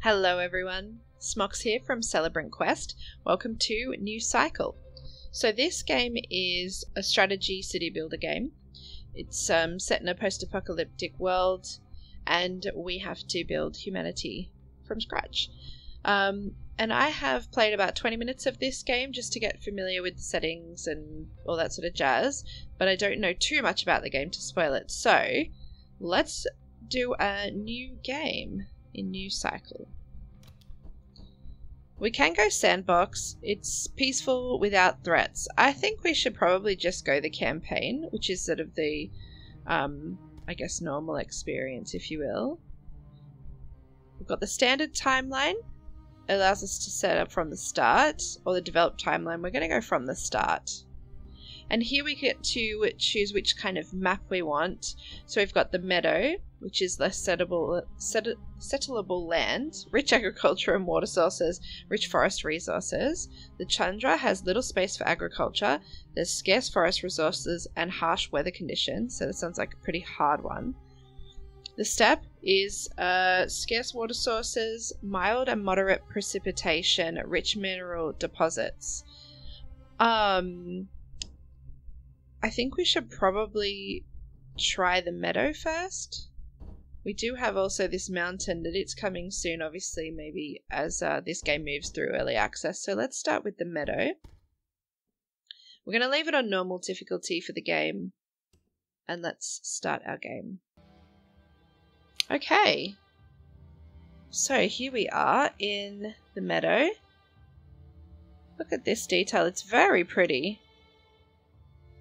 Hello everyone, Smox here from Celebrant Quest. Welcome to New Cycle. So this game is a strategy city builder game. It's set in a post-apocalyptic world and we have to build humanity from scratch. And I have played about 20 minutes of this game just to get familiar with the settings and all that sort of jazz, but I don't know too much about the game to spoil it. So let's do a new game. In New Cycle. We can go sandbox. It's peaceful without threats. I think we should probably just go the campaign, which is sort of the, I guess, normal experience, if you will. We've got the standard timeline. It allows us to set up from the start, or the developed timeline. We're going to go from the start. And here we get to choose which kind of map we want. So we've got the meadow, which is less settleable land, rich agriculture and water sources, rich forest resources. The Chandra has little space for agriculture. There's scarce forest resources and harsh weather conditions. So that sounds like a pretty hard one. The steppe is scarce water sources, mild and moderate precipitation, rich mineral deposits. I think we should probably try the meadow first. We do have also this mountain that it's coming soon, obviously, maybe as this game moves through early access. So let's start with the meadow. We're going to leave it on normal difficulty for the game. And let's start our game. Okay. So here we are in the meadow. Look at this detail. It's very pretty.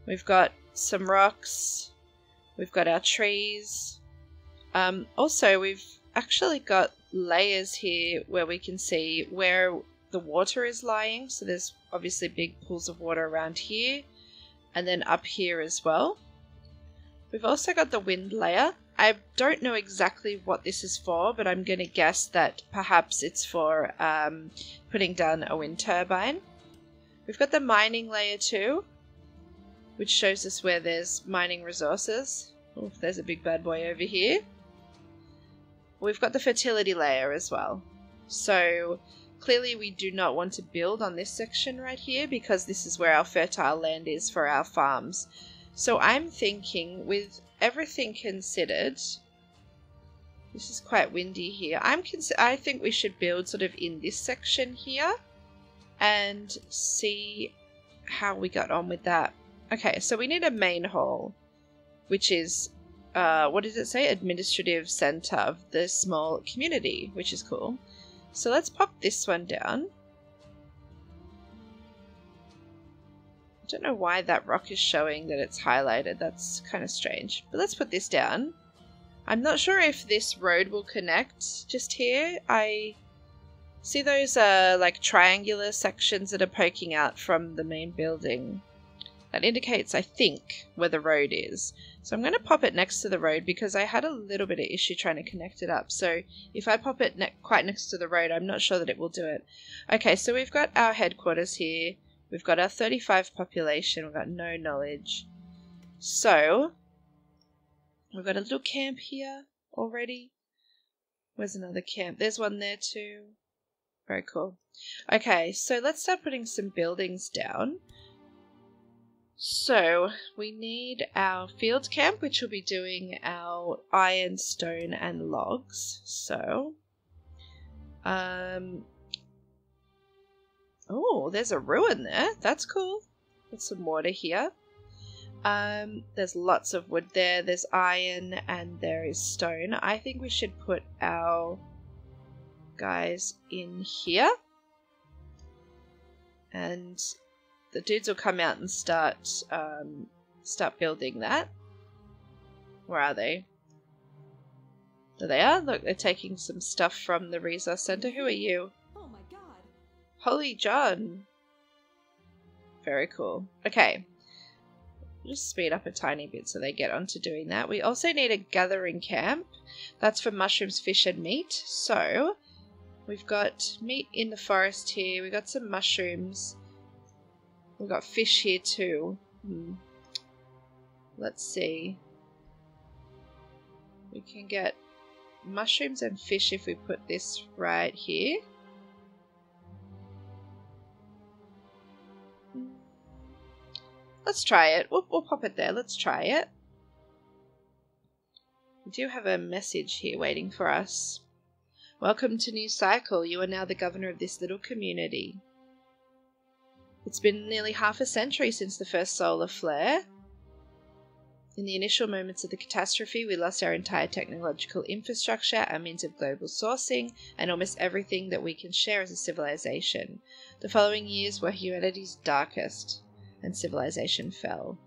We've got some rocks, we've got our trees, also we've actually got layers here where we can see where the water is lying, so there's obviously big pools of water around here, and then up here as well. We've also got the wind layer. I don't know exactly what this is for, but I'm going to guess that perhaps it's for putting down a wind turbine. We've got the mining layer too, which shows us where there's mining resources. Oh, there's a big bad boy over here. We've got the fertility layer as well. So clearly we do not want to build on this section right here because this is where our fertile land is for our farms. So I'm thinking, with everything considered, this is quite windy here. I think we should build sort of in this section here and see how we got on with that. Okay, so we need a main hall, which is, what does it say? Administrative center of the small community, which is cool. So let's pop this one down. I don't know why that rock is showing that it's highlighted. That's kind of strange. But let's put this down. I'm not sure if this road will connect just here. I see those like triangular sections that are poking out from the main building. That indicates, I think, where the road is. So I'm going to pop it next to the road because I had a little bit of issue trying to connect it up. So if I pop it quite next to the road, I'm not sure that it will do it. Okay, so we've got our headquarters here. We've got our 35 population. We've got no knowledge. So we've got a little camp here already. Where's another camp? There's one there too. Very cool. Okay, so let's start putting some buildings down. So we need our field camp, which will be doing our iron, stone and logs. So oh, there's a ruin there. That's cool. Got some water here. There's lots of wood there. There's iron and there is stone. I think we should put our guys in here. And the dudes will come out and start start building that. Where are they? There they are. Look, they're taking some stuff from the resource center. Who are you? Oh my god. Holy John. Very cool. Okay. Just speed up a tiny bit so they get on to doing that. We also need a gathering camp. That's for mushrooms, fish, and meat. So we've got meat in the forest here. We've got some mushrooms. We've got fish here too. Let's see. We can get mushrooms and fish if we put this right here. Let's try it. We'll pop it there. Let's try it. We do have a message here waiting for us. Welcome to New Cycle. You are now the governor of this little community. It's been nearly half a century since the first solar flare. In the initial moments of the catastrophe, we lost our entire technological infrastructure, our means of global sourcing, and almost everything that we can share as a civilization. The following years were humanity's darkest, and civilization fell.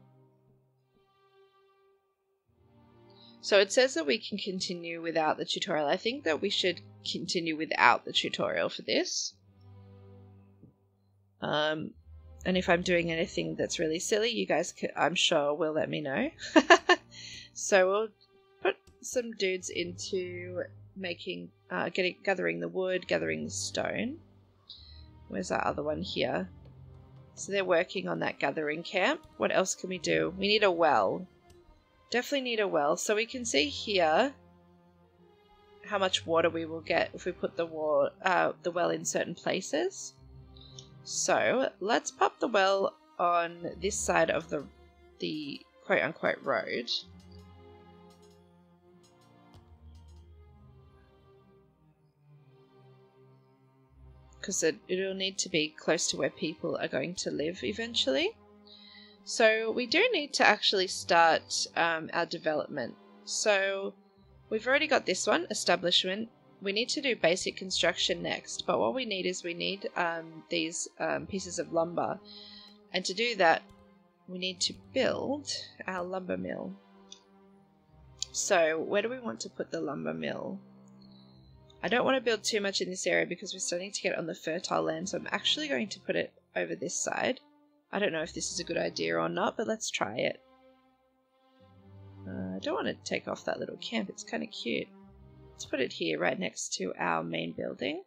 So it says that we can continue without the tutorial. I think that we should continue without the tutorial for this. And if I'm doing anything that's really silly, you guys, I'm sure, will let me know. So we'll put some dudes into making, gathering the wood, gathering the stone. Where's our other one here? So they're working on that gathering camp. What else can we do? We need a well. Definitely need a well. So we can see here how much water we will get if we put the well in certain places. So let's pop the well on this side of the quote-unquote road. Because it'll need to be close to where people are going to live eventually. So we do need to actually start our development. So we've already got this one, establishment. We need to do basic construction next, but what we need is we need these pieces of lumber, and to do that we need to build our lumber mill. So where do we want to put the lumber mill? I don't want to build too much in this area because we're starting to get on the fertile land, so I'm actually going to put it over this side. I don't know if this is a good idea or not, but let's try it. I don't want to take off that little camp, it's kind of cute. Let's put it here right next to our main building.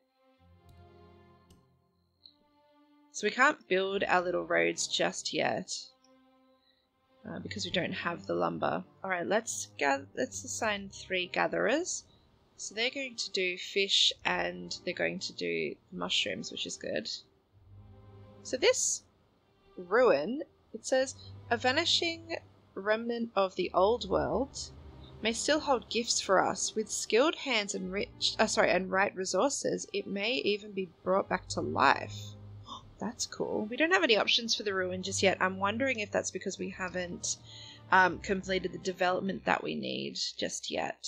So we can't build our little roads just yet because we don't have the lumber. Alright, let's assign 3 gatherers. So they're going to do fish and they're going to do mushrooms, which is good. So this ruin, it says, a vanishing remnant of the old world may still hold gifts for us. With skilled hands and right resources, it may even be brought back to life. That's cool. We don't have any options for the ruin just yet. I'm wondering if that's because we haven't completed the development that we need just yet.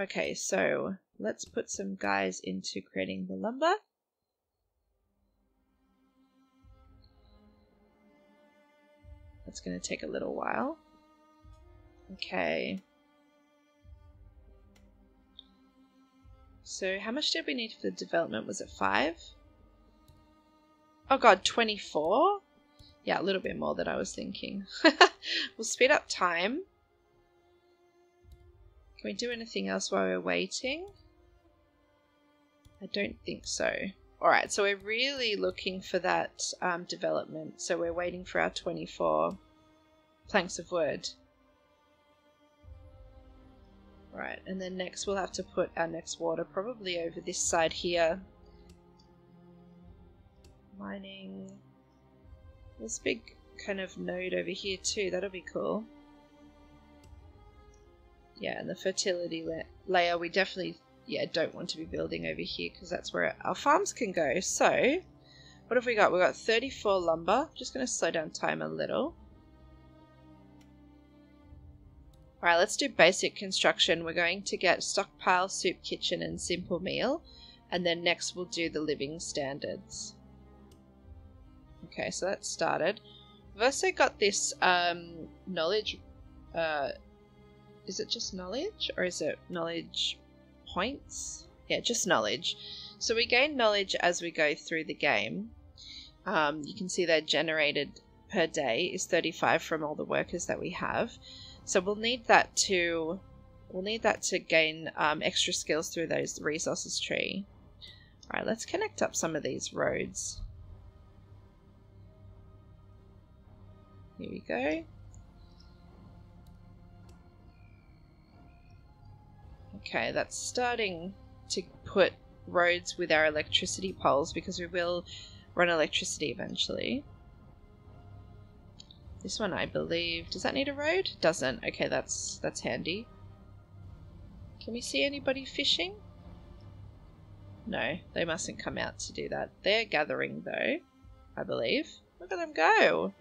Okay, so let's put some guys into creating the lumber. That's going to take a little while. Okay, so how much did we need for the development? Was it 5? Oh god, 24? Yeah, a little bit more than I was thinking. We'll speed up time. Can we do anything else while we're waiting? I don't think so. Alright, so we're really looking for that development. So we're waiting for our 24 planks of wood. Right, and then next we'll have to put our next water probably over this side here. Mining. This big kind of node over here too, that'll be cool. Yeah, and the fertility layer we definitely don't want to be building over here because that's where our farms can go. So, what have we got? We've got 34 lumber. Just going to slow down time a little. Alright, let's do basic construction. We're going to get stockpile, soup kitchen, and simple meal. And then next we'll do the living standards. Okay, so that's started. We've also got this knowledge... is it just knowledge? Or is it knowledge points? Yeah, just knowledge. So we gain knowledge as we go through the game. You can see they're generated per day is 35 from all the workers that we have. So we'll need that to gain extra skills through those resources tree. All right, let's connect up some of these roads. Here we go. Okay, that's starting to put roads with our electricity poles, because we will run electricity eventually. This one, I believe... Does that need a road? Doesn't. Okay, that's handy. Can we see anybody fishing? No, they mustn't come out to do that. They're gathering, though, I believe. Look at them go!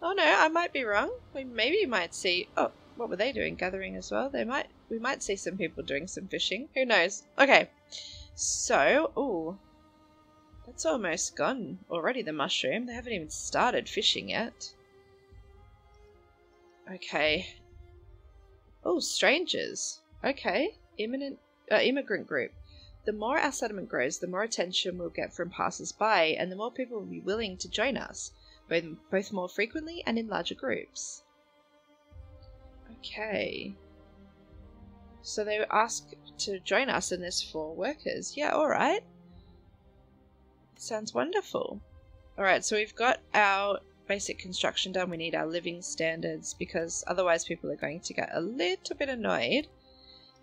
Oh no, I might be wrong. We maybe might see... Oh, what were they doing? Gathering as well? They might... We might see some people doing some fishing. Who knows? Okay. So, ooh... That's almost gone already, the mushroom. They haven't even started fishing yet. Okay. Oh, strangers. Okay. Immigrant group. The more our settlement grows, the more attention we'll get from passers-by, and the more people will be willing to join us, both more frequently and in larger groups. Okay. So they were asked to join us, and there's 4 workers. Yeah, alright. Sounds wonderful. Alright, so we've got our basic construction done. We need our living standards, because otherwise people are going to get a little bit annoyed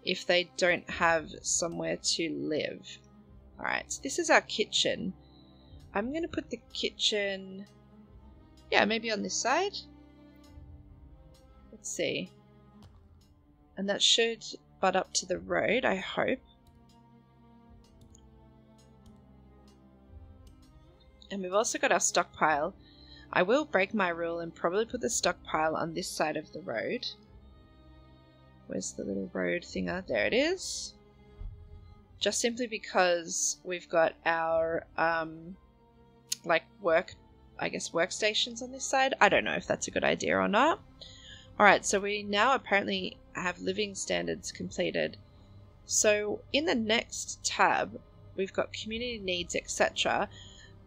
if they don't have somewhere to live. Alright, so this is our kitchen. I'm going to put the kitchen... Yeah, maybe on this side? Let's see. And that should butt up to the road, I hope. And we've also got our stockpile. I will break my rule and probably put the stockpile on this side of the road. Where's the little road thinger? There it is. Just simply because we've got our, like, workstations on this side. I don't know if that's a good idea or not. Alright, so we now apparently have living standards completed. So, in the next tab, we've got community needs, etc.,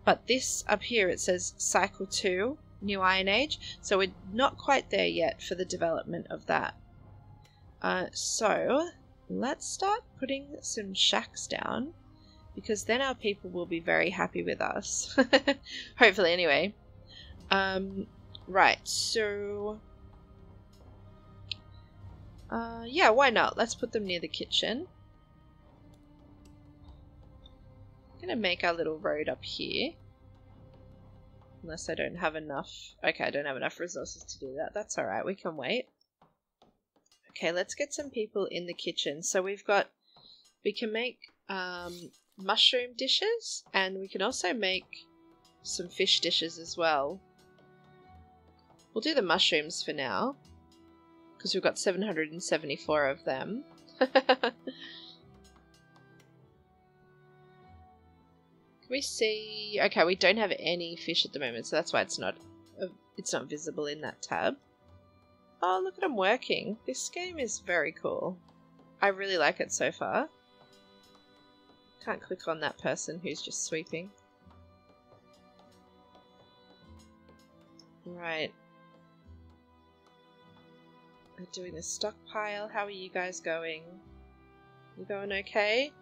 but this up here, it says Cycle 2, New Iron Age. So we're not quite there yet for the development of that. So let's start putting some shacks down, because then our people will be very happy with us. Hopefully, anyway. Right, so... yeah, why not? Let's put them near the kitchen. Gonna make our little road up here, unless I don't have enough. Okay, I don't have enough resources to do that. That's all right, we can wait. Okay, let's get some people in the kitchen. So we've got, we can make mushroom dishes, and we can also make some fish dishes as well. We'll do the mushrooms for now, because we've got 774 of them. We see... Okay, we don't have any fish at the moment, so that's why it's not visible in that tab. Oh, look at them working. This game is very cool. I really like it so far. Can't click on that person who's just sweeping. Right. I'm doing the stockpile. How are you guys going? You going okay?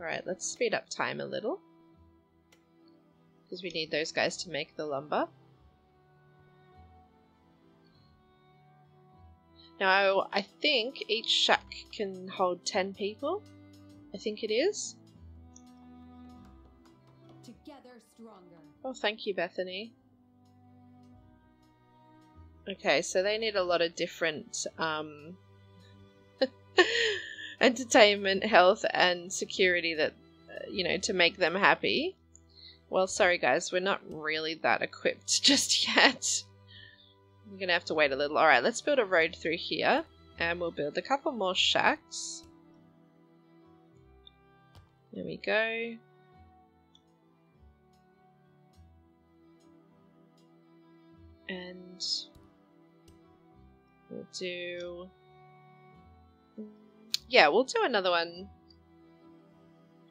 Alright, let's speed up time a little, because we need those guys to make the lumber. Now, I think each shack can hold 10 people. I think it is. Together stronger. Oh, thank you, Bethany. Okay, so they need a lot of different... entertainment, health, and security that, you know, to make them happy. Well, sorry guys, we're not really that equipped just yet. We're gonna have to wait a little. Alright, let's build a road through here, and we'll build a couple more shacks. There we go. And we'll do... Yeah, we'll do another one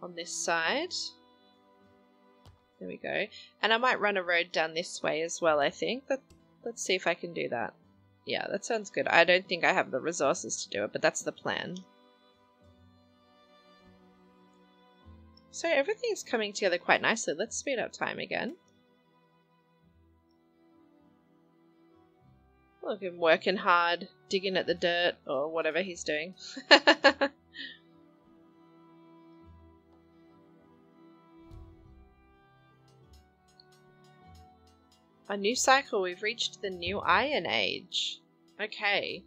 on this side. There we go. And I might run a road down this way as well, I think. Let's see if I can do that. Yeah, that sounds good. I don't think I have the resources to do it, but that's the plan. So everything's coming together quite nicely. Let's speed up time again. Look at him working hard, digging at the dirt, or whatever he's doing. A new cycle, we've reached the new Iron Age. Okay.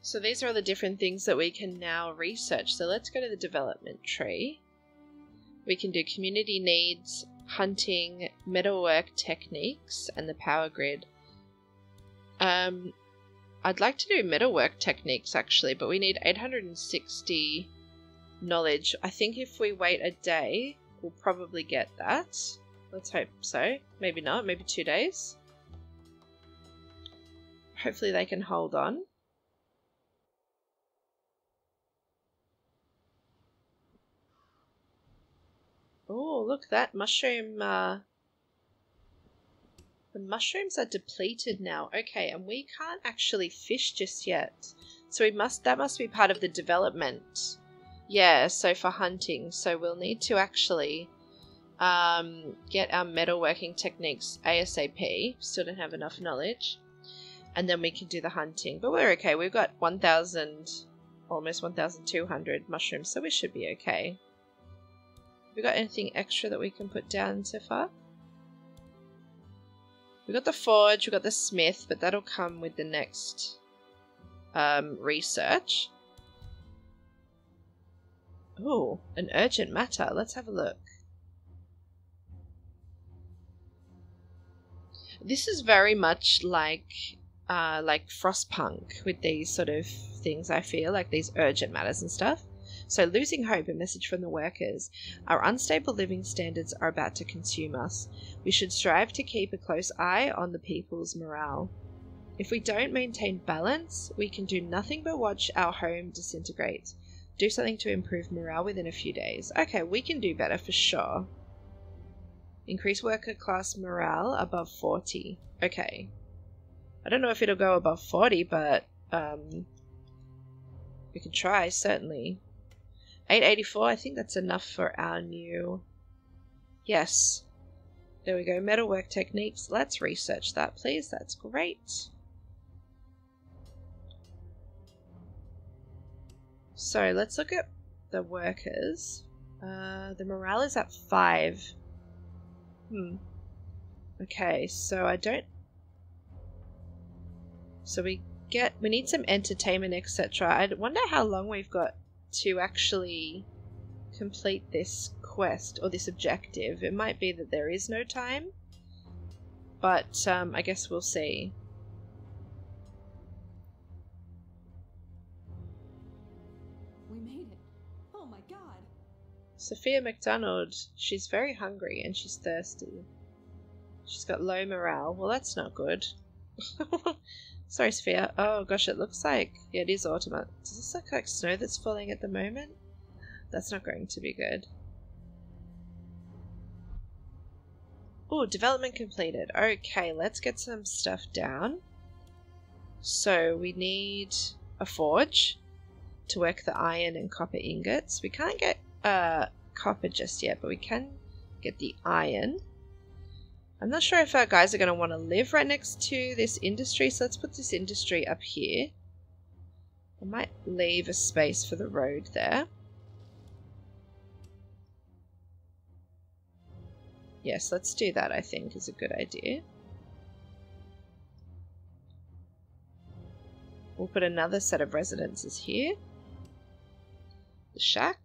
So these are all the different things that we can now research. So let's go to the development tree. We can do community needs, hunting, metalwork techniques, and the power grid. I'd like to do metalwork techniques actually, but we need 860 knowledge. I think if we wait a day, we'll probably get that. Let's hope so. Maybe not, maybe 2 days. Hopefully they can hold on. Oh, look, that mushroom, the mushrooms are depleted now. Okay, and we can't actually fish just yet. So that must be part of the development. Yeah, so for hunting. So we'll need to actually get our metalworking techniques ASAP. Still don't have enough knowledge. And then we can do the hunting. But we're okay. We've got 1,000, almost 1,200 mushrooms. So we should be okay. Have we got anything extra that we can put down so far? We got the forge, we got the smith, but that'll come with the next research. Oh, an urgent matter. Let's have a look. This is very much like Frostpunk with these sort of things, I feel, like these urgent matters and stuff. So, losing hope, a message from the workers. Our unstable living standards are about to consume us. We should strive to keep a close eye on the people's morale. If we don't maintain balance, we can do nothing but watch our home disintegrate. Do something to improve morale within a few days. Okay, we can do better for sure. Increase worker class morale above 40. Okay. I don't know if it'll go above 40, but we can try, certainly. 884, I think that's enough for our new... Yes. There we go, metalwork techniques. Let's research that, please. That's great. So, let's look at the workers. The morale is at 5. Okay, so I don't... So we need some entertainment, etc. I wonder how long we've got to actually complete this quest or this objective. It might be that there is no time, but I guess we'll see. We made it. Oh my god. Sophia McDonald, she's very hungry and she's thirsty. She's got low morale. Well, that's not good. Sorry, Sophia. Oh gosh, it looks like, yeah, it is autumn. Does this look like snow that's falling at the moment? That's not going to be good. Oh, development completed. Okay, let's get some stuff down. So we need a forge to work the iron and copper ingots. We can't get copper just yet, but we can get the iron. I'm not sure if our guys are going to want to live right next to this industry, so let's put this industry up here. I might leave a space for the road there. Yes, let's do that, I think, is a good idea. We'll put another set of residences here. The shack.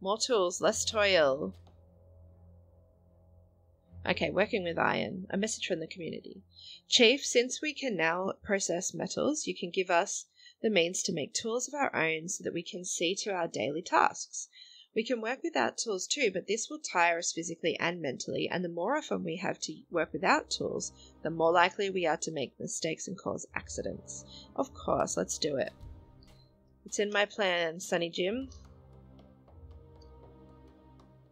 More tools, less toil. Okay, working with iron. A message from the community. Chief, since we can now process metals, you can give us the means to make tools of our own so that we can see to our daily tasks. We can work without tools too, but this will tire us physically and mentally, and the more often we have to work without tools, the more likely we are to make mistakes and cause accidents. Of course, let's do it. It's in my plan, Sunny Jim.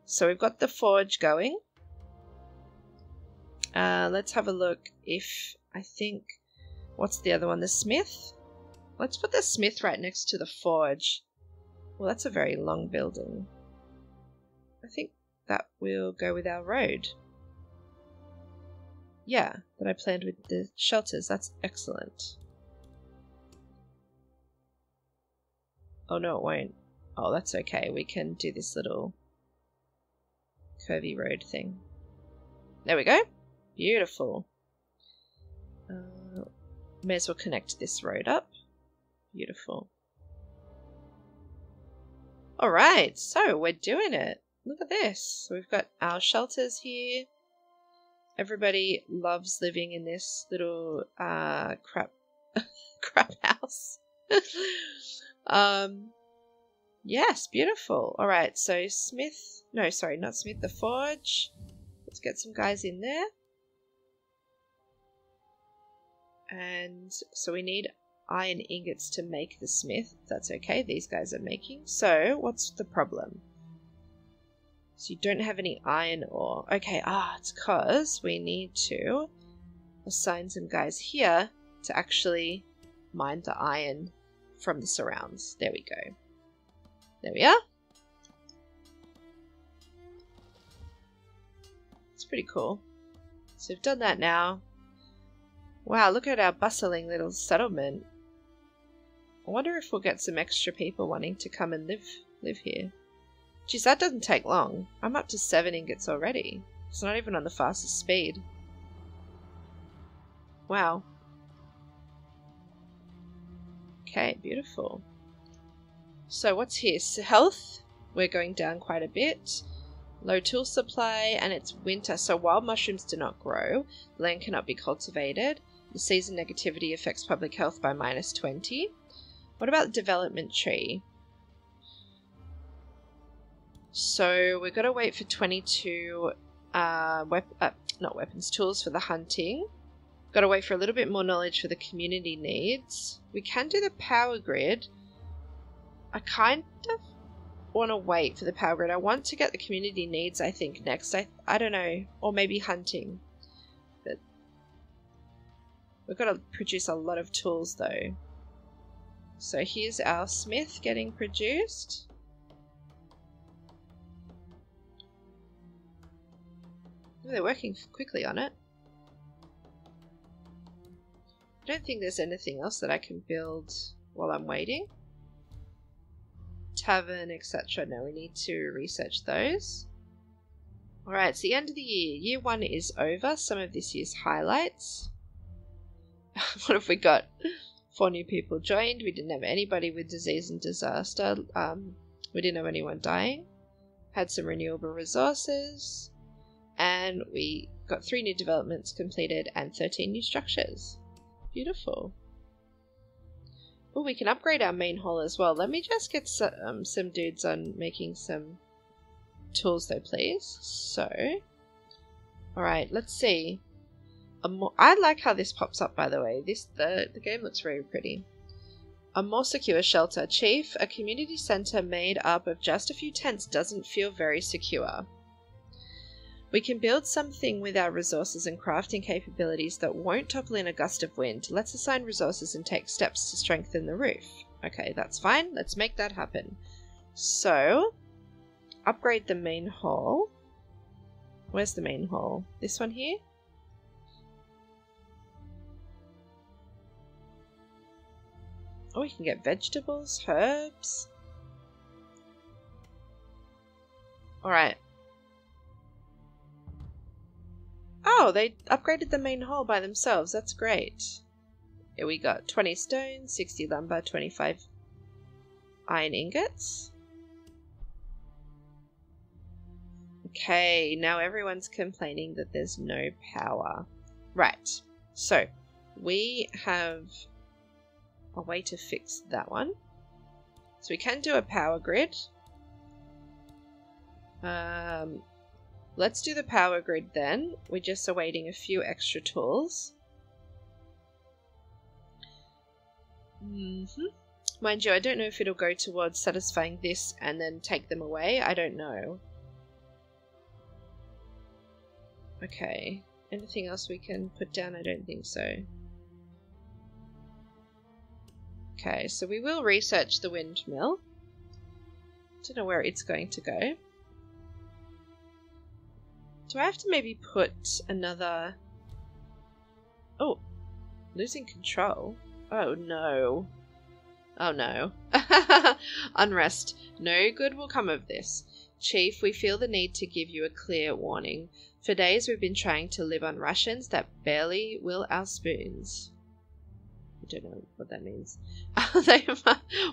So we've got the forge going. Let's have a look if, I think, what's the other one? The smith? Let's put the smith right next to the forge. Well, that's a very long building. I think that will go with our road. Yeah, that I planned with the shelters. That's excellent. Oh no, it won't. Oh, that's okay. We can do this little curvy road thing. There we go. Beautiful. May as well connect this road up. Beautiful. Alright, so we're doing it. Look at this. We've got our shelters here. Everybody loves living in this little crap house. Yes, beautiful. Alright, so Smith, no, sorry, not Smith, the Forge. Let's get some guys in there. And so we need iron ingots to make the smith. That's okay, these guys are making. So, what's the problem? So you don't have any iron ore. Okay, it's because we need to assign some guys here to actually mine the iron from the surrounds. There we go. There we are. It's pretty cool. So we've done that now. Wow, look at our bustling little settlement. I wonder if we'll get some extra people wanting to come and live here. Geez, that doesn't take long. I'm up to 7 ingots already. It's not even on the fastest speed. Wow. Okay, beautiful. So what's here? So health, we're going down quite a bit. Low tool supply, and it's winter, so wild mushrooms do not grow. Land cannot be cultivated. The season negativity affects public health by -20. What about the development tree? So we've got to wait for 22 tools for the hunting. Got to wait for a little bit more knowledge for the community needs. We can do the power grid. I kind of want to wait for the power grid. I want to get the community needs, I think, next. I don't know, or maybe hunting. But we've got to produce a lot of tools though. So here's our smith getting produced. Oh, they're working quickly on it. I don't think there's anything else that I can build while I'm waiting. Tavern, etc. No, we need to research those. Alright, it's the end of the year. Year 1 is over. Some of this year's highlights. What have we got? 4 new people joined. We didn't have anybody with disease and disaster. We didn't have anyone dying. Had some renewable resources. And we got 3 new developments completed and 13 new structures. Beautiful. Oh, we can upgrade our main hall as well. Let me just get some dudes on making some tools though, please. So, alright, let's see. I like how this pops up, by the way. The game looks very pretty. A more secure shelter. Chief, a community center made up of just a few tents doesn't feel very secure. We can build something with our resources and crafting capabilities that won't topple in a gust of wind. Let's assign resources and take steps to strengthen the roof. Okay, that's fine. Let's make that happen. So, upgrade the main hall. Where's the main hall? This one here? Oh, we can get vegetables, herbs. Alright. Oh, they upgraded the main hall by themselves. That's great. Here we got 20 stone, 60 lumber, 25 iron ingots. Okay, now everyone's complaining that there's no power. Right, so we have a way to fix that one. So we can do a power grid. Let's do the power grid then. We're just awaiting a few extra tools. Mind you, I don't know if it'll go towards satisfying this and then take them away. I don't know. Okay. Anything else we can put down? I don't think so. Okay, so we will research the windmill. Don't know where it's going to go. Do I have to maybe put another... Oh, losing control. Oh no. Oh no. Unrest. No good will come of this. Chief, we feel the need to give you a clear warning. For days we've been trying to live on rations that barely will our spoons. I don't know what that means.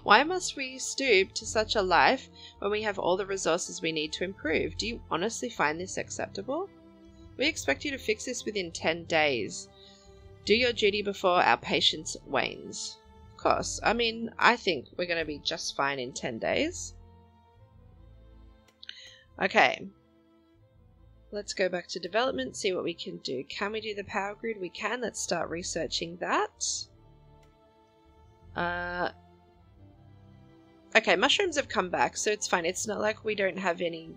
Why must we stoop to such a life when we have all the resources we need to improve? Do you honestly find this acceptable? We expect you to fix this within 10 days. Do your duty before our patience wanes. Of course. I mean, I think we're going to be just fine in 10 days. Okay. Let's go back to development, see what we can do. Can we do the power grid? We can. Let's start researching that. Okay, mushrooms have come back, so it's fine. It's not like we don't have any...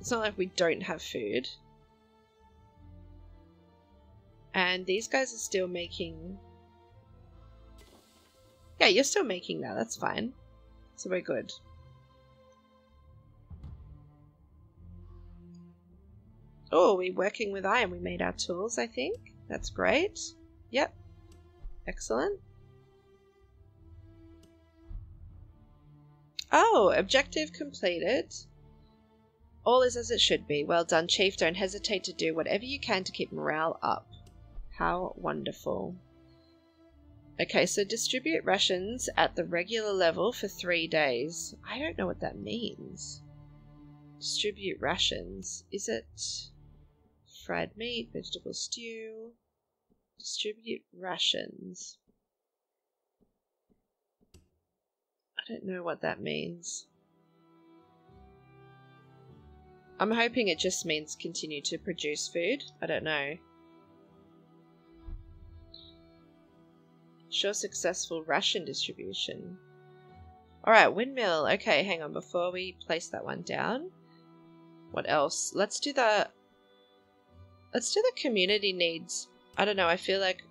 It's not like we don't have food. And these guys are still making... Yeah, you're still making that. That's fine. So we're good. Oh, we're working with iron. We made our tools, I think. That's great. Yep. Excellent. Oh, objective completed. All is as it should be. Well done, Chief. Don't hesitate to do whatever you can to keep morale up. How wonderful. Okay, so distribute rations at the regular level for 3 days. I don't know what that means. Distribute rations. Is it... Fried meat, vegetable stew, distribute rations. I don't know what that means. I'm hoping it just means continue to produce food. I don't know. Ensure successful ration distribution. Alright, windmill. Okay, hang on. Before we place that one down, what else? Let's do the... Let's do the community needs. I don't know, I feel like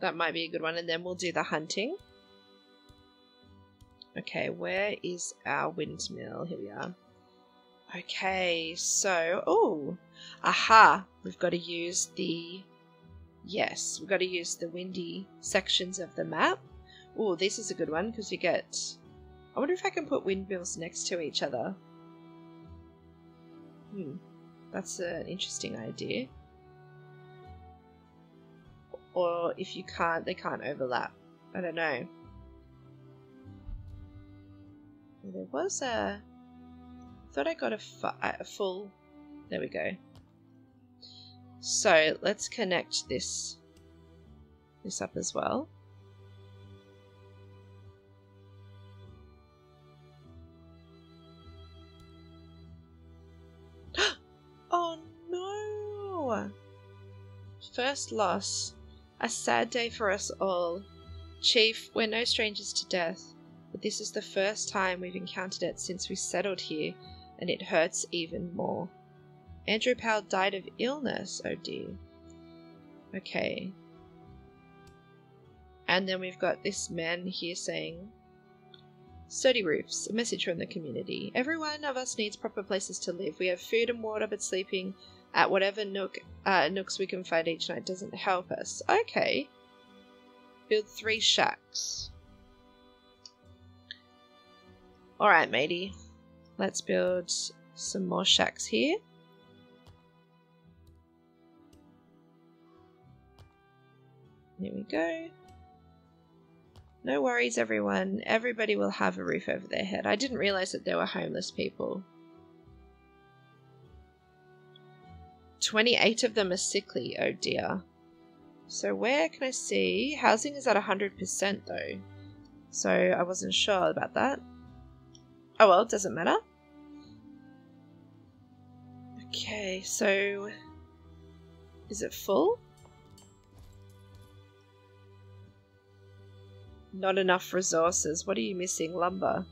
that might be a good one, and then we'll do the hunting. Okay, where is our windmill? Here we are. Okay, so, oh, aha, we've got to use the, yes, we've got to use the windy sections of the map. Oh, this is a good one because you get, I wonder if I can put windmills next to each other. Hmm, that's an interesting idea. Or if you can't, they can't overlap. I don't know. There was a... I thought I got a full... There we go. So, let's connect this up as well. Oh no! First loss. A sad day for us all. Chief, we're no strangers to death. But this is the first time we've encountered it since we settled here, and it hurts even more. Andrew Powell died of illness, oh dear. Okay. And then we've got this man here saying, Sturdy Roofs, a message from the community. Every one of us needs proper places to live. We have food and water, but sleeping at whatever nooks we can find each night doesn't help us. Okay. Build 3 shacks. Alright, matey. Let's build some more shacks here. There we go. No worries, everyone. Everybody will have a roof over their head. I didn't realize that there were homeless people. 28 of them are sickly. Oh dear. So where can I see? Housing is at 100% though. So I wasn't sure about that. Oh well, it doesn't matter. Okay, so... Is it full? Not enough resources. What are you missing? Lumber.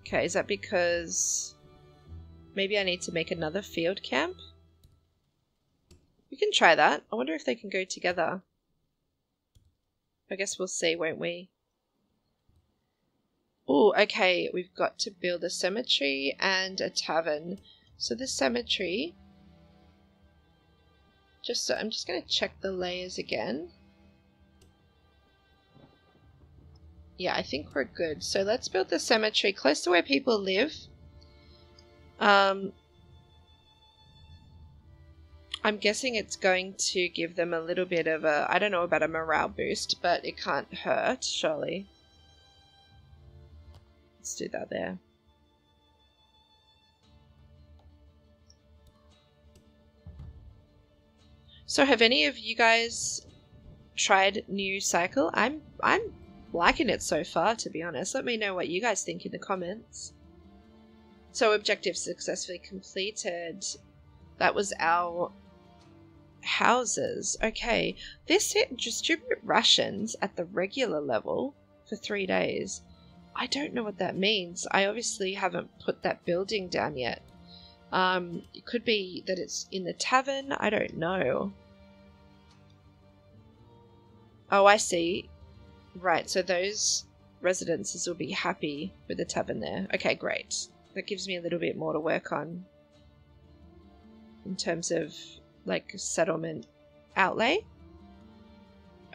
Okay, is that because... Maybe I need to make another field camp? We can try that. I wonder if they can go together. I guess we'll see, won't we? Oh, okay, we've got to build a cemetery and a tavern. So the cemetery, I'm just going to check the layers again. Yeah, I think we're good. So let's build the cemetery close to where people live. I'm guessing it's going to give them a little bit of a, I don't know about a morale boost, but it can't hurt, surely. Let's do that there. So have any of you guys tried New Cycle? I'm liking it so far, to be honest. Let me know what you guys think in the comments. So objective successfully completed. That was our houses. Okay, this hit distribute rations at the regular level for 3 days. I don't know what that means. I obviously haven't put that building down yet. It could be that it's in the tavern. I don't know. Oh, I see. Right, so those residences will be happy with the tavern there. Okay, great. That gives me a little bit more to work on in terms of, like, settlement outlay.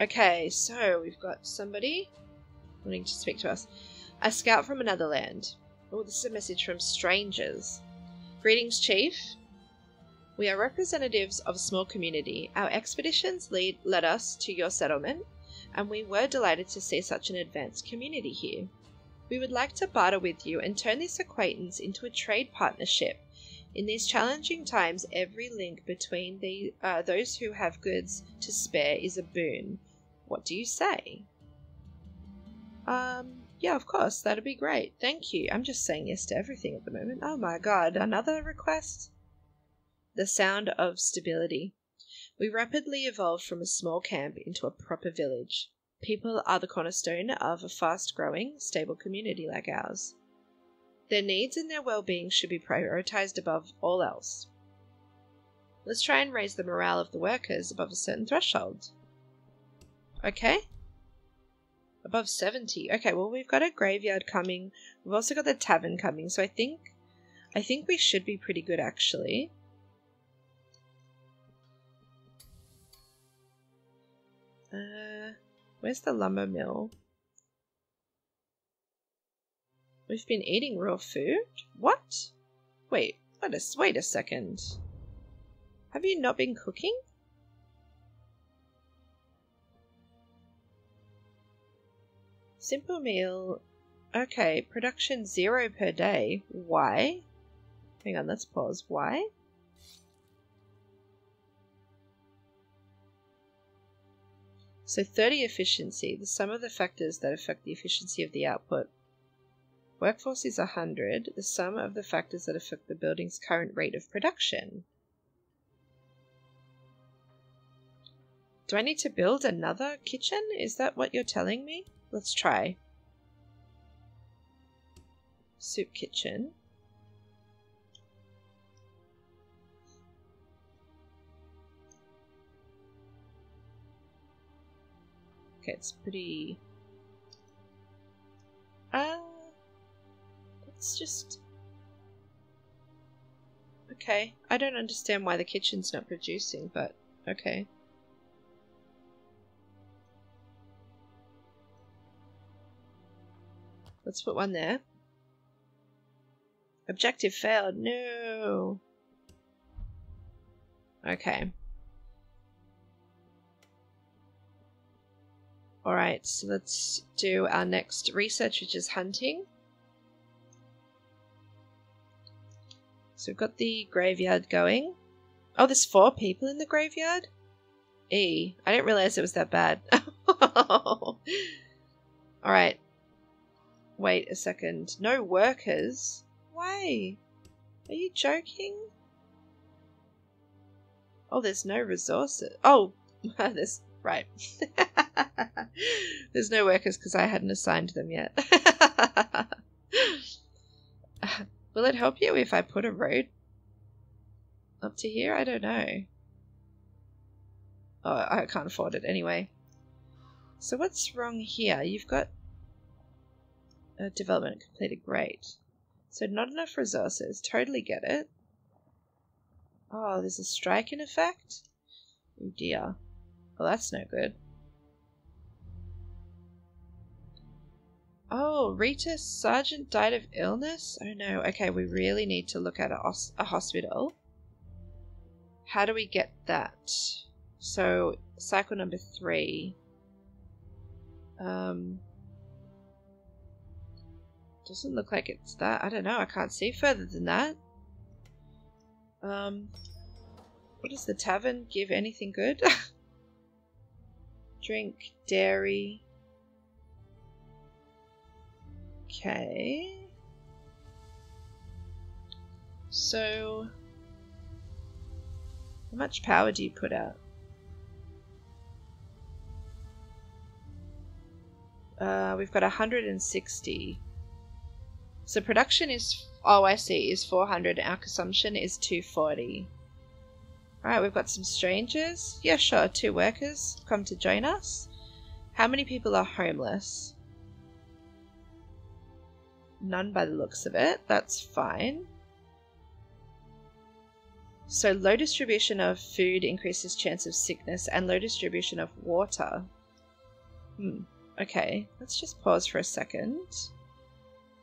Okay, so we've got somebody wanting to speak to us. A scout from another land. Oh, this is a message from strangers. Greetings, Chief. We are representatives of a small community. Our expeditions led us to your settlement, and we were delighted to see such an advanced community here. We would like to barter with you and turn this acquaintance into a trade partnership. In these challenging times, every link between those who have goods to spare is a boon. What do you say? Yeah, of course, that'd be great. Thank you. I'm just saying yes to everything at the moment. Oh my god, another request? The sound of stability. We rapidly evolved from a small camp into a proper village. People are the cornerstone of a fast-growing, stable community like ours. Their needs and their well-being should be prioritized above all else. Let's try and raise the morale of the workers above a certain threshold. Okay. Above 70. Okay, well, we've got a graveyard coming. We've also got the tavern coming, so I think we should be pretty good, actually. Where's the lumber mill? We've been eating raw food? What? Wait, wait a second. Have you not been cooking? Simple meal. Okay, production 0 per day. Why? Hang on, let's pause. Why? So 30 efficiency. The sum of the factors that affect the efficiency of the output. Workforce is 100. The sum of the factors that affect the building's current rate of production. Do I need to build another kitchen? Is that what you're telling me? Let's try. Soup kitchen. Okay, it's pretty... it's just... Okay, I don't understand why the kitchen's not producing, but okay. Let's put one there. Objective failed. No. Okay. Alright, so let's do our next research, which is hunting. So we've got the graveyard going. Oh, there's 4 people in the graveyard? I didn't realize it was that bad. Alright. Wait a second. No workers? Why? Are you joking? Oh, there's no resources. Oh, there's... Right. There's no workers because I hadn't assigned them yet. Will it help you if I put a road up to here? I don't know. Oh, I can't afford it anyway. So what's wrong here? You've got... development completed. Great. So not enough resources. Totally get it. Oh, there's a strike in effect? Oh dear. Well, that's no good. Oh, Rita Sergeant died of illness? Oh no. Okay, we really need to look at a hospital. How do we get that? So, cycle number 3. Doesn't look like it's that. I don't know. I can't see further than that. What does the tavern give? Anything good? Drink, dairy. Okay. So, how much power do you put out? We've got 160. So production is, oh I see, is 400. Our consumption is 240. Alright, we've got some strangers. Yeah, sure, 2 workers come to join us. How many people are homeless? None by the looks of it. That's fine. So low distribution of food increases chance of sickness and low distribution of water. Okay, let's just pause for a second.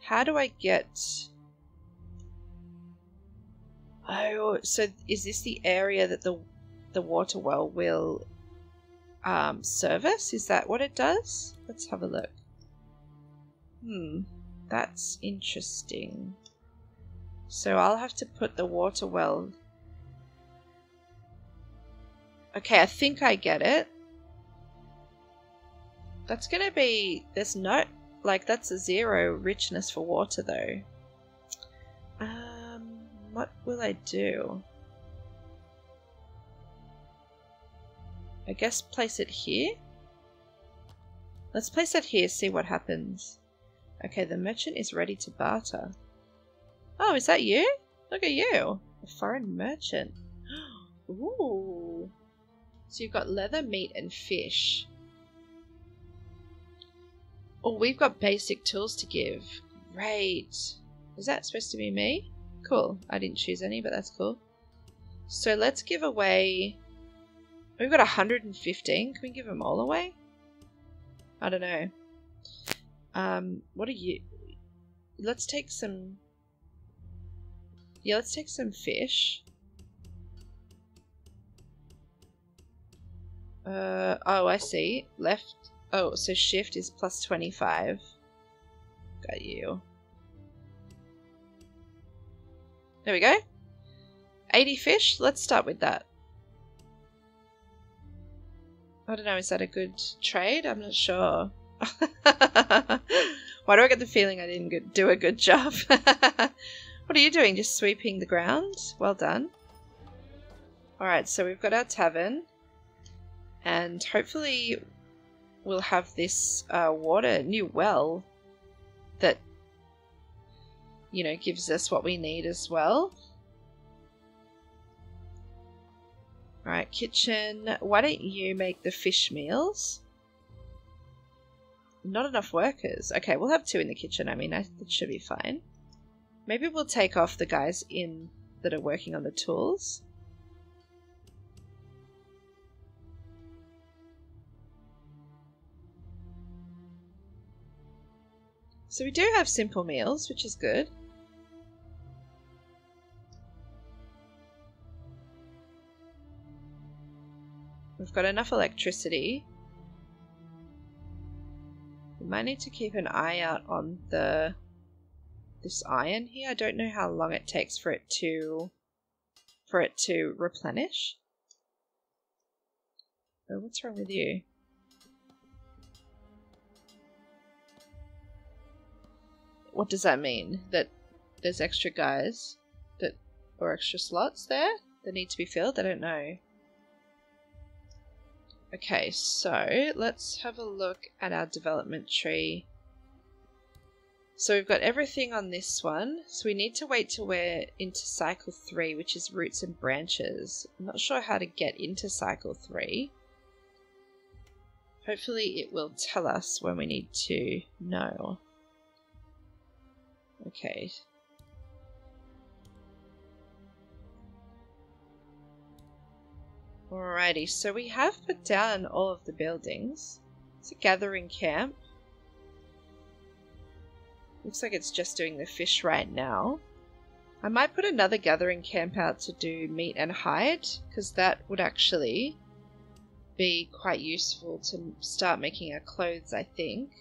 How do I get... Oh, so is this the area that the water well will service? Is that what it does? Let's have a look. That's interesting. So I'll have to put the water well... Okay, I think I get it. That's gonna be, there's no, like, that's a 0 richness for water though. What will I do? I guess place it here? Let's place it here, see what happens. Okay, the merchant is ready to barter. Oh, is that you? Look at you! A foreign merchant. Ooh! So you've got leather, meat, and fish. Oh, we've got basic tools to give. Great. Is that supposed to be me? Cool. I didn't choose any, but that's cool. So let's give away... We've got 115. Can we give them all away? I don't know. What are you... Let's take some... Yeah, let's take some fish. Oh, I see. Left... Oh, so shift is plus 25. Got you. There we go. 80 fish. Let's start with that. I don't know. Is that a good trade? I'm not sure. Why do I get the feeling I didn't do a good job? What are you doing? Just sweeping the ground? Well done. Alright, so we've got our tavern. And hopefully... we'll have this new well that, you know, gives us what we need as well. Alright, kitchen. Why don't you make the fish meals? Not enough workers. Okay, we'll have 2 in the kitchen. I mean, that should be fine. Maybe we'll take off the guys in that are working on the tools. So we do have simple meals, which is good. We've got enough electricity. We might need to keep an eye out on this iron here. I don't know how long it takes for it to replenish. Oh, what's wrong with you? What does that mean? That there's extra guys that, or extra slots there that need to be filled? I don't know. Okay, so let's have a look at our development tree. So we've got everything on this one. So we need to wait till we're into cycle 3, which is roots and branches. I'm not sure how to get into cycle 3. Hopefully it will tell us when we need to know. Okay. Alrighty, so we have put down all of the buildings. It's a gathering camp. Looks like it's just doing the fish right now. I might put another gathering camp out to do meat and hide, because that would actually be quite useful to start making our clothes, I think.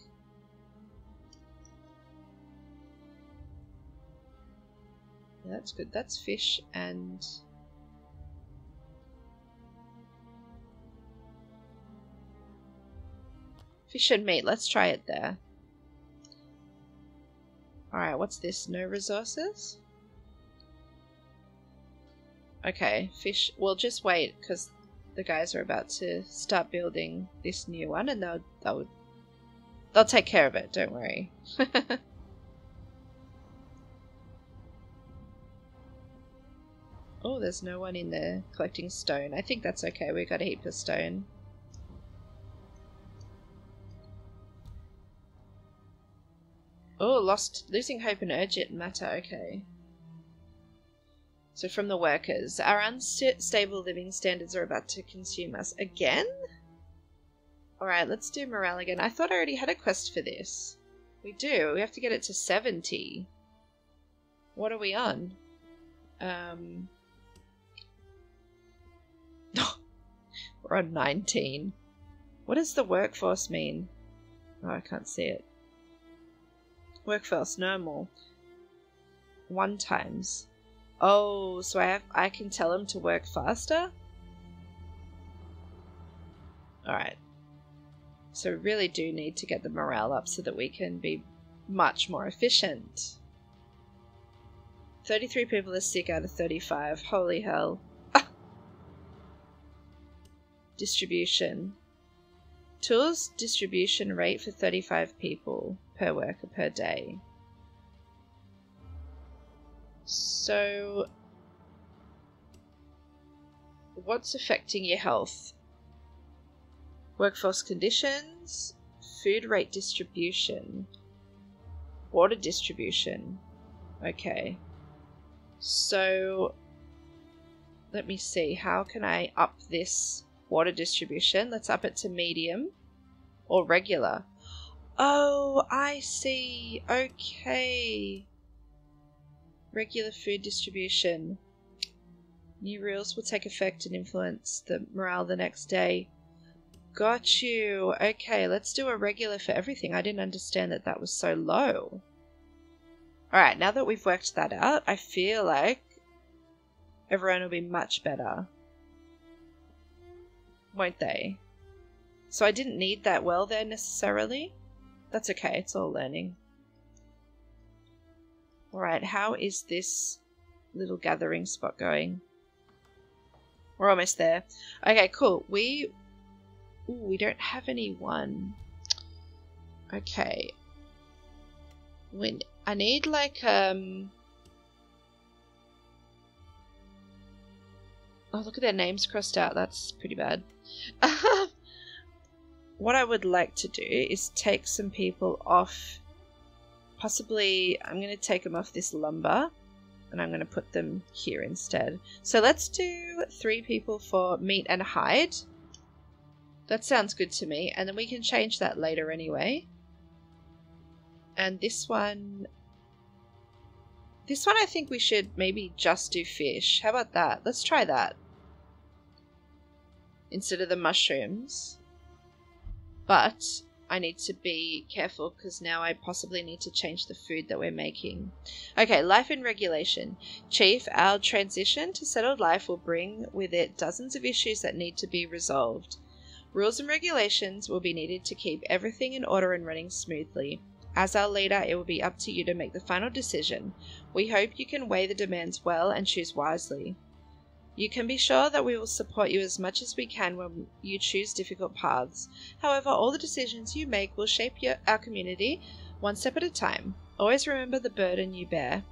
Yeah, that's good. That's fish and... fish and meat. Let's try it there. Alright, what's this? No resources? Okay, fish. Well, just wait, because the guys are about to start building this new one, and they'll take care of it, don't worry. Oh, there's no one in there collecting stone. I think that's okay, we've got a heap of stone. Oh, losing hope and urgent matter, okay. So from the workers, our unstable living standards are about to consume us again? Alright, let's do morale again. I thought I already had a quest for this. We do. We have to get it to 70. What are we on? We're on 19. What does the workforce mean? Oh, I can't see it. Workforce normal. 1 times. Oh, so I can tell them to work faster? Alright. So we really do need to get the morale up so that we can be much more efficient. 33 people are sick out of 35. Holy hell. Ah! Distribution. Tools distribution rate for 35 people per worker per day. So, what's affecting your health? Workforce conditions, food rate distribution, water distribution. Okay. So, let me see. How can I up this water distribution? Let's up it to medium or regular. Oh, I see. Okay. Regular food distribution. New rules will take effect and influence the morale the next day. Got you. Okay, let's do a regular for everything. I didn't understand that that was so low. Alright, now that we've worked that out, I feel like everyone will be much better. Won't they? So I didn't need that well there necessarily. That's okay, it's all learning. Alright, how is this little gathering spot going? We're almost there. Okay, cool. We don't have anyone. Okay. I need like oh, look at their names crossed out. That's pretty bad. What I would like to do is take some people off. Possibly, I'm going to take them off this lumber and I'm going to put them here instead. So let's do 3 people for meat and hide. That sounds good to me. And then we can change that later anyway. And this one I think we should maybe just do fish. How about that? Let's try that. Instead of the mushrooms. But I need to be careful because now I possibly need to change the food that we're making. Okay, life in regulation. Chief, our transition to settled life will bring with it dozens of issues that need to be resolved. Rules and regulations will be needed to keep everything in order and running smoothly. As our leader, it will be up to you to make the final decision. We hope you can weigh the demands well and choose wisely. You can be sure that we will support you as much as we can when you choose difficult paths. However, all the decisions you make will shape our community 1 step at a time. Always remember the burden you bear.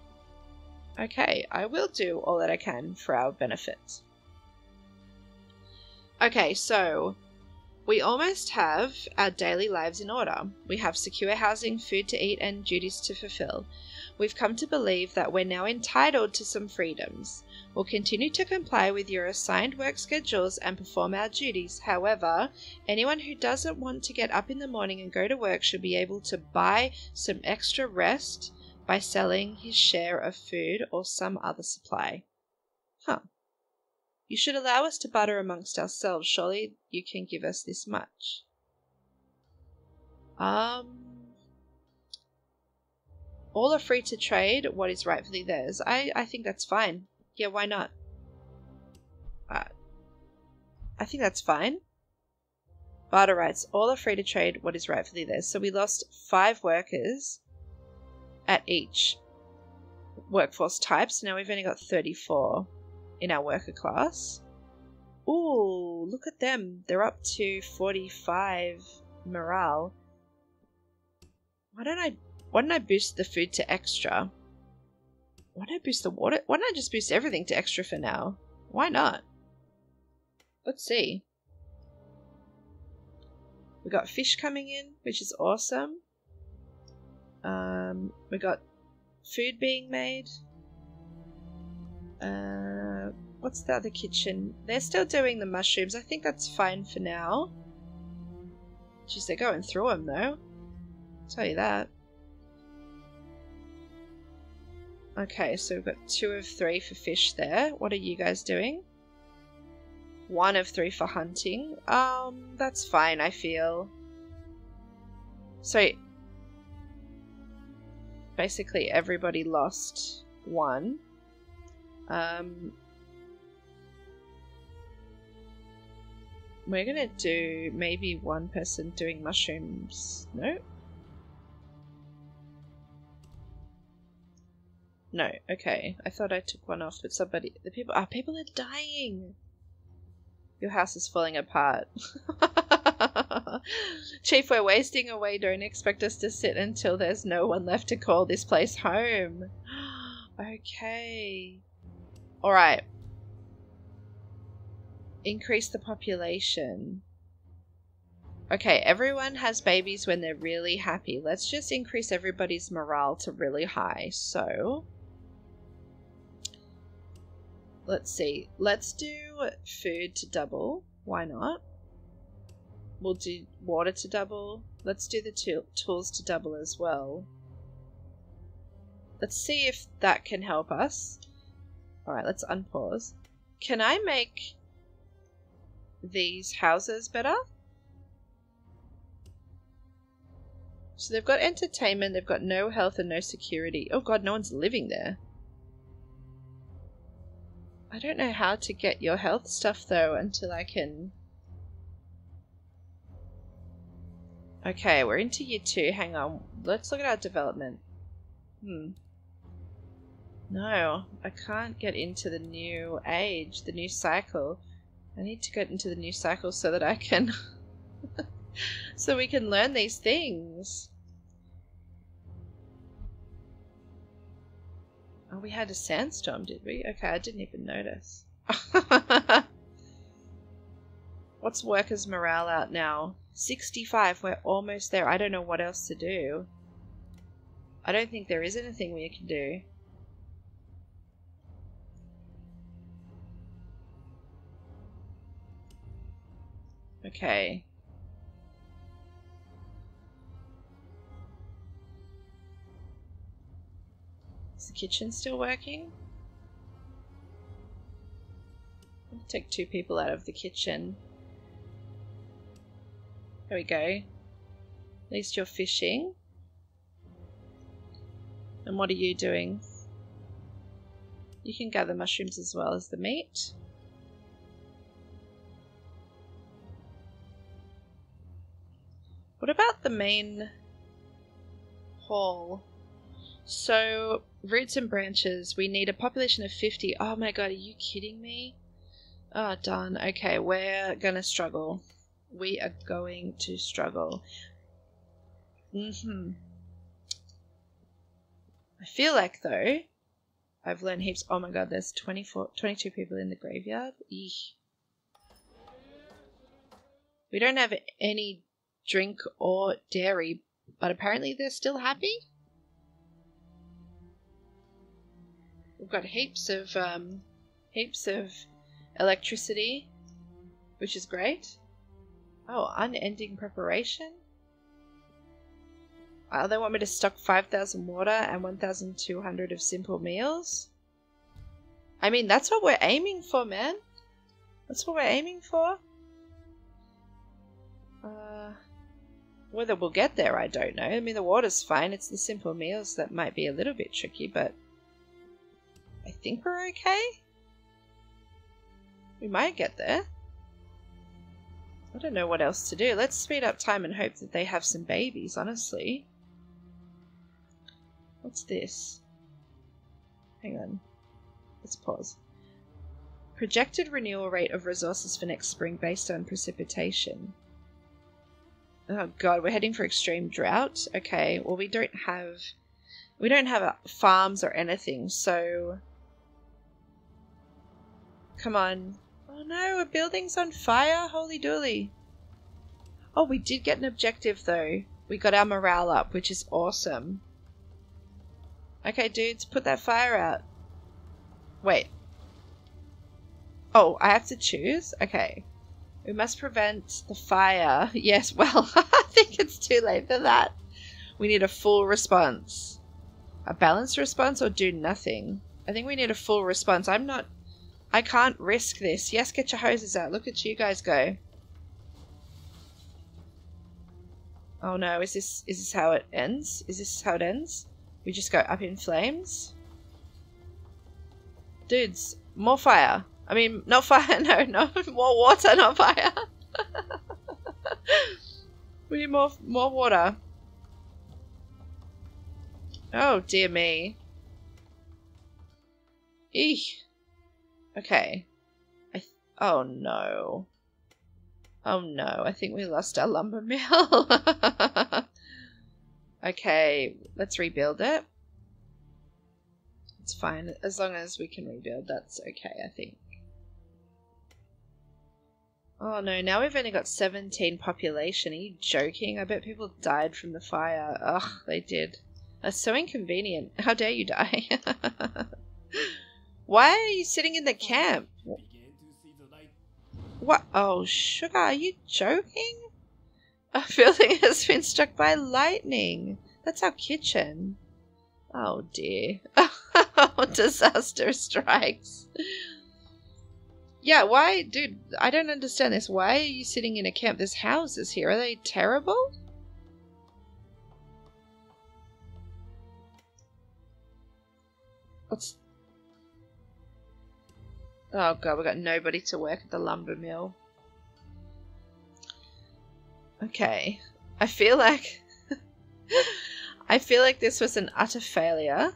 Okay, I will do all that I can for our benefit. Okay, so We almost have our daily lives in order. We have secure housing, food to eat, and duties to fulfill. We've come to believe that we're now entitled to some freedoms. We'll continue to comply with your assigned work schedules and perform our duties. However, anyone who doesn't want to get up in the morning and go to work should be able to buy some extra rest by selling his share of food or some other supply. Huh. You should allow us to barter amongst ourselves. Surely you can give us this much. All are free to trade what is rightfully theirs. I think that's fine. Yeah, why not? I think that's fine. Barter rights. All are free to trade what is rightfully theirs. So we lost 5 workers at each workforce type. So now we've only got 34. In our worker class. Ooh, look at them. They're up to 45 morale. Why don't I boost the food to extra? Why don't I boost the water? Why don't I just boost everything to extra for now? Why not? Let's see. We got fish coming in, which is awesome. We got food being made. What's the other kitchen? They're still doing the mushrooms. I think that's fine for now. Jeez, they're going through them though. I'll tell you that. Okay, so we've got 2 of 3 for fish there. What are you guys doing? 1 of 3 for hunting. That's fine, I feel. So basically everybody lost 1. We're gonna do maybe 1 person doing mushrooms. No? No, okay. I thought I took 1 off, but somebody, people are dying. Your house is falling apart. Chief, we're wasting away. Don't expect us to sit until there's no one left to call this place home. Okay. Alright. Increase the population. Okay, everyone has babies when they're really happy. Let's just increase everybody's morale to really high. So, let's see. Let's do food to double. Why not? We'll do water to double. Let's do the tools to double as well. Let's see if that can help us. Alright, let's unpause. Can I make these houses better? So they've got entertainment, they've got no health and no security. Oh god, no one's living there. I don't know how to get your health stuff though until I can... Okay, we're into year 2. Hang on. Let's look at our development. No, I can't get into the new age, the new cycle. I need to get into the new cycle so that I can... so we can learn these things. Oh, we had a sandstorm, did we? Okay, I didn't even notice. What's workers' morale out now? 65, we're almost there. I don't know what else to do. I don't think there is anything we can do. Okay. Is the kitchen still working? I'll take 2 people out of the kitchen. There we go. At least you're fishing. And what are you doing? You can gather mushrooms as well as the meat. What about the main hall? So, roots and branches. We need a population of 50. Oh my god, are you kidding me? Oh, darn. Okay, we're gonna struggle. We are going to struggle. I feel like, though, I've learned heaps. Oh my god, there's 22 people in the graveyard. Eek. We don't have any drink or dairy, but apparently they're still happy. We've got heaps of electricity, which is great. Oh, unending preparation. Oh, they want me to stock 5,000 water and 1,200 of simple meals. I mean, that's what we're aiming for, man. That's what we're aiming for. Whether we'll get there, I don't know. I mean, the water's fine. It's the simple meals that might be a little bit tricky, but I think we're okay. We might get there. I don't know what else to do. Let's speed up time and hope that they have some babies, honestly. What's this? Hang on. Let's pause. Projected renewal rate of resources for next spring based on precipitation. Oh god, we're heading for extreme drought. Okay, well we don't have farms or anything, so come on. Oh no, a building's on fire? Holy dooly. Oh, we did get an objective though. We got our morale up, which is awesome. Okay, dudes, put that fire out. Wait. Oh, I have to choose? Okay. We must prevent the fire. Yes, well, I think it's too late for that. We need a full response. A balanced response or do nothing? I think we need a full response. I can't risk this. Yes, get your hoses out. Look at you guys go. Oh no, is this how it ends? Is this how it ends? We just go up in flames? Dudes, more fire. I mean, not fire, no, more water, not fire. We need more water. Oh, dear me. Eek. Okay. Oh no. Oh no, I think we lost our lumber mill. Okay, let's rebuild it. It's fine. As long as we can rebuild, that's okay, I think. Oh no, now we've only got 17 population. Are you joking? I bet people died from the fire. Ugh, they did. That's so inconvenient. How dare you die? Why are you sitting in the camp? What? Oh, sugar, are you joking? A building has been struck by lightning. That's our kitchen. Oh dear. Oh, disaster strikes. Yeah, why? Dude, I don't understand this. Why are you sitting in a camp? There's houses here. Are they terrible? What's... Oh god, we got nobody to work at the lumber mill. Okay. I feel like this was an utter failure.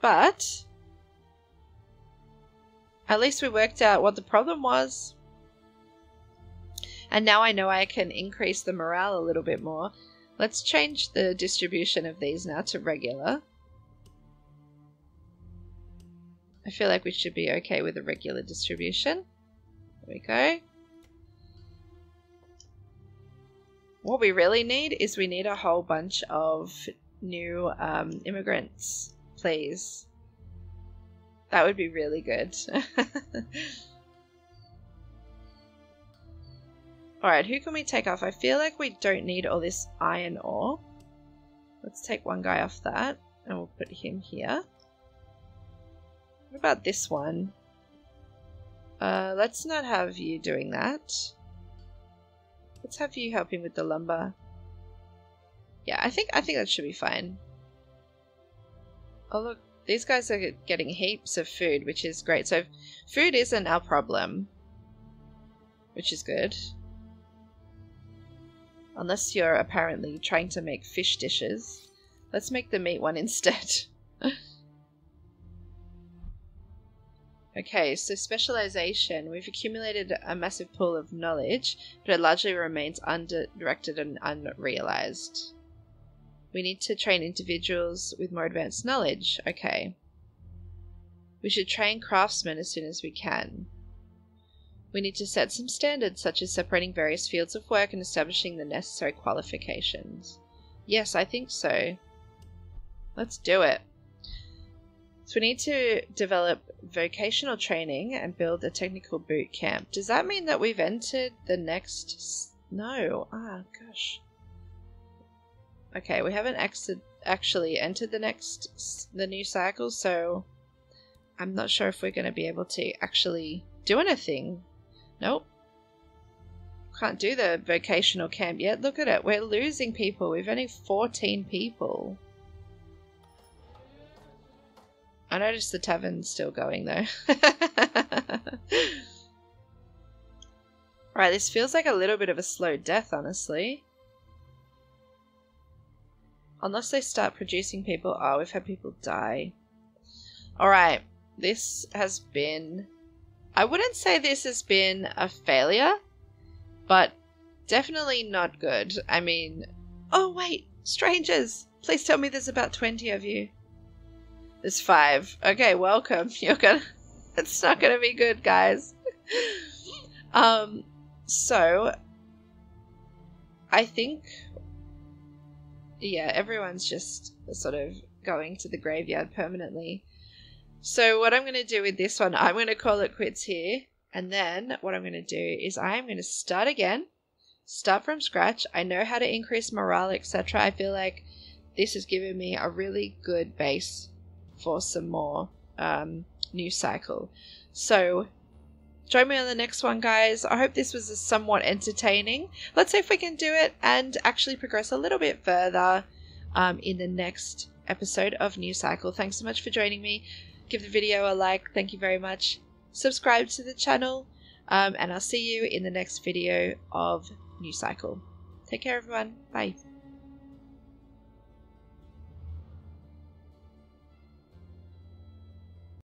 But at least we worked out what the problem was. And now I know I can increase the morale a little bit more. Let's change the distribution of these now to regular. I feel like we should be okay with a regular distribution. There we go. What we really need is we need a whole bunch of new immigrants, please. That would be really good. Alright, who can we take off? I feel like we don't need all this iron ore. Let's take one guy off that and we'll put him here. What about this one? Let's not have you doing that. Let's have you helping with the lumber. Yeah, I think that should be fine. Oh look, these guys are getting heaps of food, which is great. So food isn't our problem, which is good. Unless you're apparently trying to make fish dishes. Let's make the meat one instead. Okay, so specialization. We've accumulated a massive pool of knowledge, but it largely remains undirected and unrealized. We need to train individuals with more advanced knowledge. Okay. We should train craftsmen as soon as we can. We need to set some standards, such as separating various fields of work and establishing the necessary qualifications. Yes, I think so. Let's do it. So we need to develop vocational training and build a technical boot camp. Does that mean that we've entered the next... No. Ah, gosh. Okay, we haven't actually entered the new cycle, so I'm not sure if we're going to be able to actually do anything. Nope. Can't do the vocational camp yet. Look at it. We're losing people. We've only 14 people. I noticed the tavern's still going though. Right, this feels like a little bit of a slow death, honestly. Unless they start producing people. Oh, we've had people die. Alright, this has been... I wouldn't say this has been a failure, but definitely not good. I mean... Oh wait, strangers! Please tell me there's about 20 of you. There's 5. Okay, welcome. You're gonna... It's not gonna be good, guys. So... I think... Yeah, everyone's just sort of going to the graveyard permanently. So what I'm going to do with this one, I'm going to call it quits here. And then what I'm going to do is I'm going to start again. Start from scratch. I know how to increase morale, etc. I feel like this has given me a really good base for some more new cycle. So... Join me on the next one, guys. I hope this was somewhat entertaining. Let's see if we can do it and actually progress a little bit further in the next episode of New Cycle. Thanks so much for joining me. Give the video a like. Thank you very much. Subscribe to the channel, and I'll see you in the next video of New Cycle. Take care, everyone. Bye.